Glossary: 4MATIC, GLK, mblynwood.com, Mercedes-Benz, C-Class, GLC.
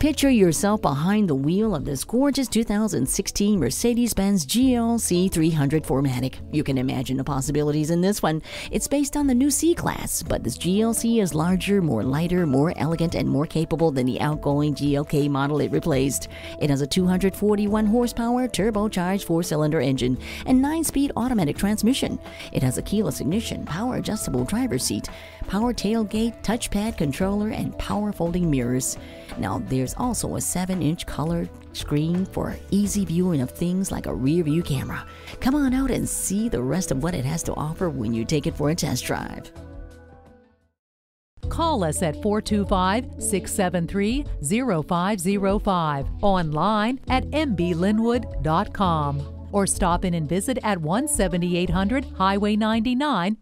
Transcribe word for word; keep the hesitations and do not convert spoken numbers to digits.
Picture yourself behind the wheel of this gorgeous two thousand sixteen Mercedes-Benz G L C three hundred four matic. You can imagine the possibilities in this one. It's based on the new C-Class, but this G L C is larger, more lighter, more elegant, and more capable than the outgoing G L K model it replaced. It has a two hundred forty-one horsepower turbocharged four-cylinder engine and nine-speed automatic transmission. It has a keyless ignition, power adjustable driver's seat, power tailgate, touchpad controller, and power folding mirrors. Now, there's also a seven inch color screen for easy viewing of things like a rear view camera. Come on out and see the rest of what it has to offer when you take it for a test drive. Call us at four two five, six seven three, zero five zero five, online at m b lynwood dot com, or stop in and visit at one seventy-eight hundred Highway ninety-nine